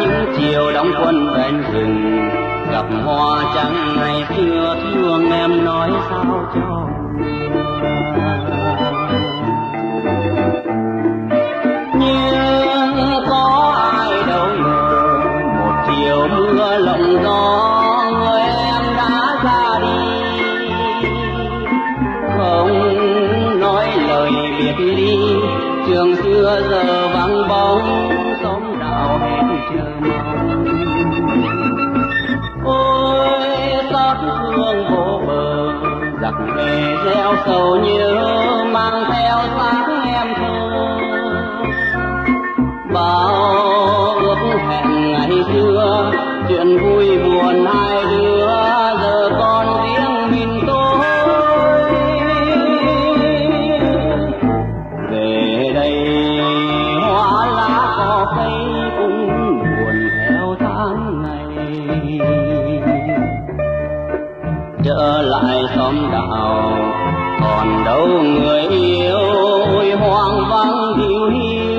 Những chiều đóng quân bên rừng gặp hoa trắng ngày xưa, thương em nói sao cho nhưng có ai đâu ngờ một chiều mưa lộng gió người em đã ra đi. Không nói lời biệt ly, trường xưa giờ vắng bóng xóm đạo hẹn chờ mong. Ôi xót thương vô bờ giặc về gieo sầu nhớ, mang theo sáng em thơ bao ước hẹn ngày xưa, chuyện vui buồn hai đứa giờ con riêng mình tôi. Về đây hoa lá có cây cũng buồn theo tháng ngày, trở lại xóm đạo còn đâu người yêu, ôi hoang vắng điêu hiu.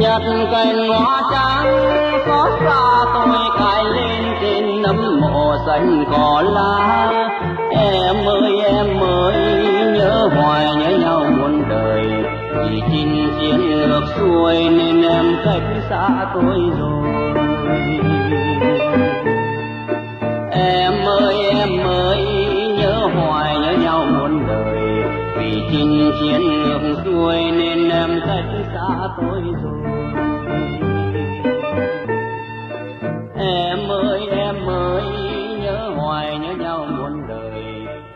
Nhặt cành hoa trắng xót xa tôi cài lên trên nấm mộ xanh cỏ lá. Em ơi em ơi nhớ hoài nhớ nhau muôn đời, vì chinh chiến ngược xuôi nên em cách xa tôi rồi. Em ơi em ơi nhớ hoài nhớ nhau muôn đời, vì chinh chiến ngược xuôi nên em cách xa tôi rồi. Em ơi em ơi nhớ hoài nhớ nhau muôn đời,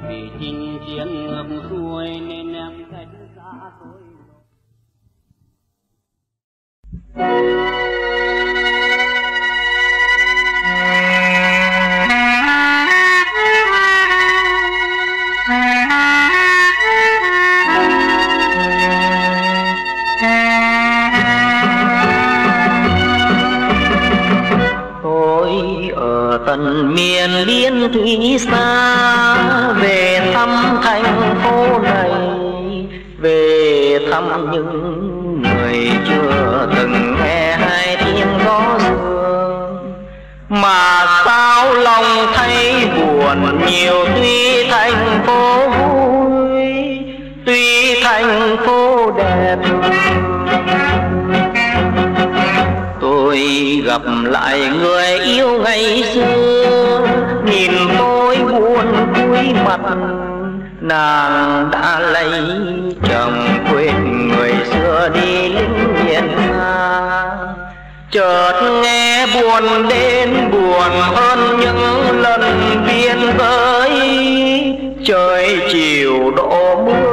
vì chinh chiến ngược xuôi nên em cách xa tôi rồi. tận miền biên thủy xa, về thăm thành phố này, về thăm những người chưa từng nghe hai tiếng gió sương. Mà sao lòng thấy buồn nhiều, tuy thành phố vui, tuy thành phố đẹp. Tôi gặp lại người yêu ngày xưa, nhìn tôi buồn cúi mặt, nàng đã lấy chồng quên người xưa đi lính miền xa. Chợt nghe buồn đến buồn hơn những lần biên giới, trời chiều đổ mưa.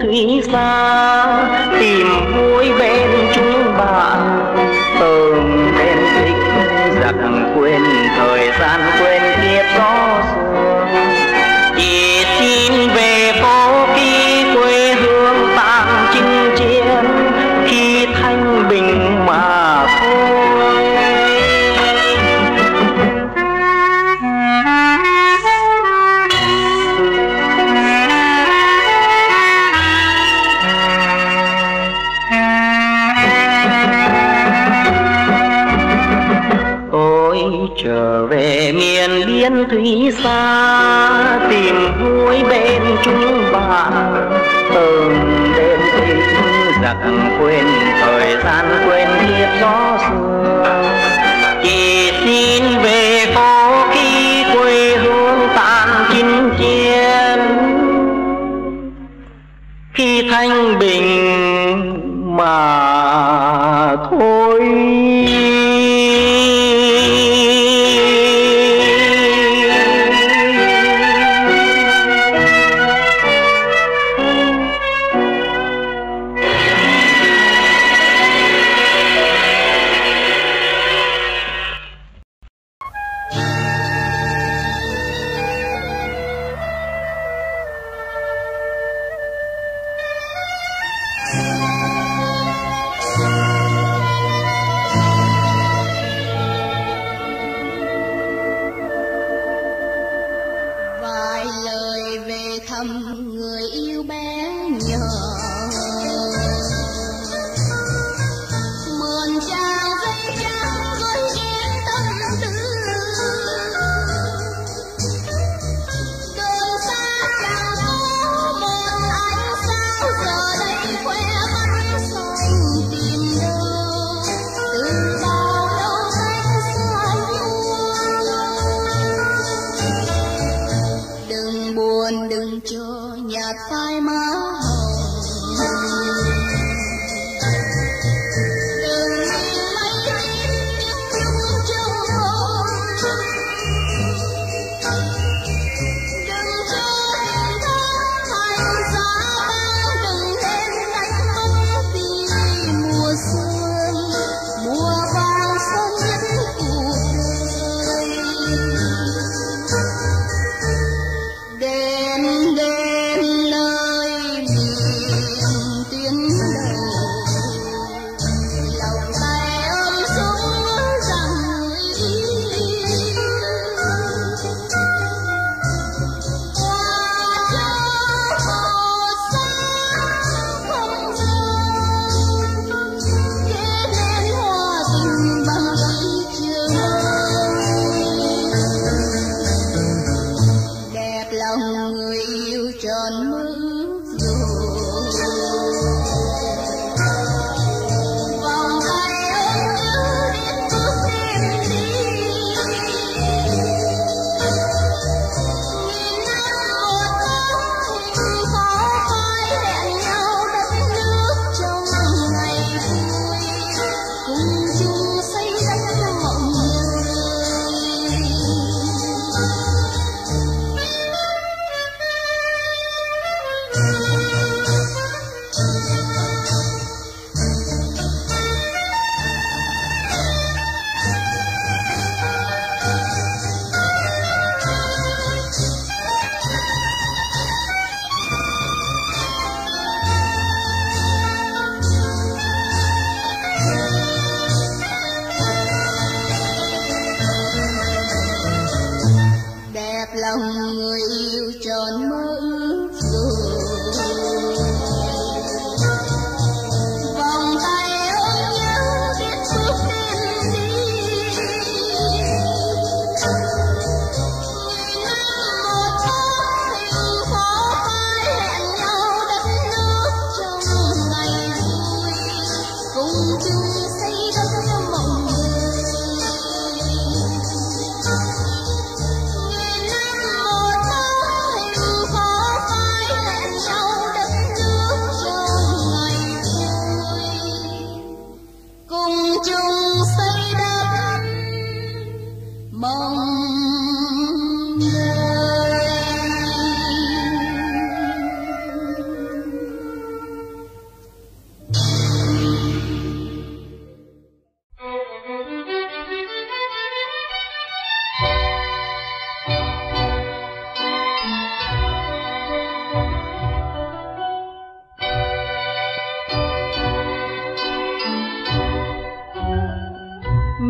Thủy xa tìm vui bên chúng bạn, từng bên thích giặc quên thời gian, quên kiếp gió xuân. Chỉ xin về phố khi quê hương tạm chinh chiến, khi thanh bình mà thôi. Trở về miền biên thủy xa tìm vui bên chúng bạn, từng đêm tình giặc quên thời gian, quên kiếp gió xưa. Chỉ xin về phố khi quê hương tạm chinh chiến, khi thanh bình mà thôi.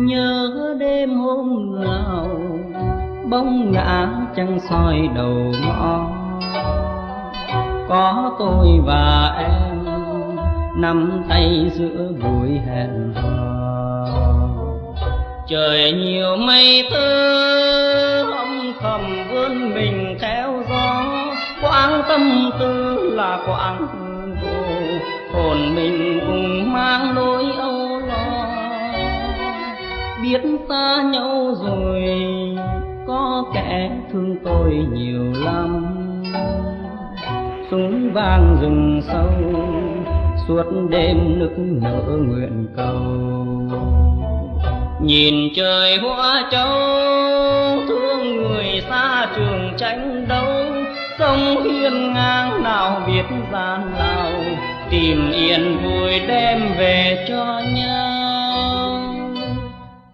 nhớ đêm hôm nào bóng ngã trăng soi đầu ngõ. Có tôi và em nắm tay giữa buổi hẹn hò. Trời nhiều mây tơ âm thầm vươn mình theo gió. Quãng tâm tư là quãng vô hồn mình cùng mang nỗi âu lo. Biết xa nhau rồi có kẻ thương tôi nhiều lắm. Súng vang rừng sâu suốt đêm nức nở nguyện cầu. Nhìn trời hoa trâu thương người xa trường tranh đấu. Sông hiên ngang nào biết gian nào tìm yên vui đem về cho nhau.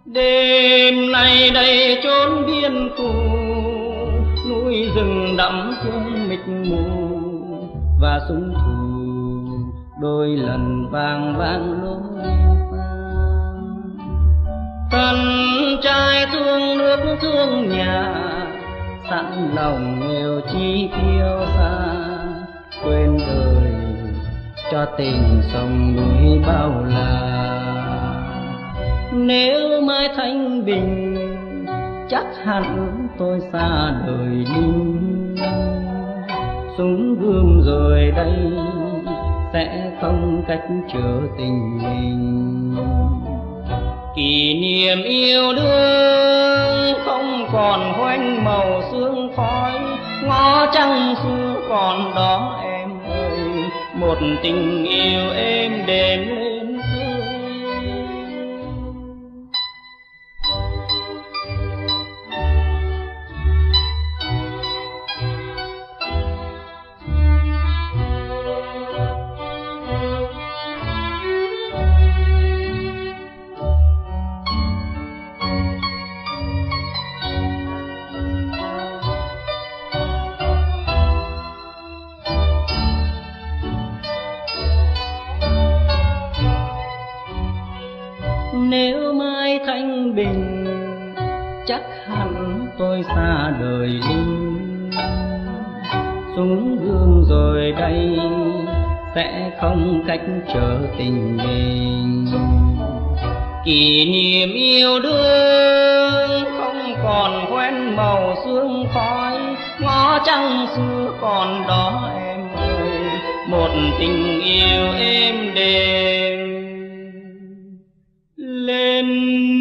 Đêm nay đây chốn biên cù núi rừng đậm sương mịt mù và súng thù đôi lần vang vang lối xa. Thân trai thương nước thương nhà sẵn lòng nghèo chi tiêu xa. Quên đời cho tình sông núi bao la. Nếu mai thanh bình chắc hẳn tôi xa đời linh. Súng gươm rồi đây sẽ không cách chữa tình mình. Kỷ niệm yêu đương không còn hoen màu sương khói. Ngõ trăng xưa còn đó em ơi, một tình yêu êm đềm lên bình. Chắc hẳn tôi xa đời linh. Súng gươm rồi đây sẽ không cách trở tình mình. Kỷ niệm yêu đương không còn quen màu sương khói. Ngõ trăng xưa còn đó em ơi, một tình yêu êm đềm lên.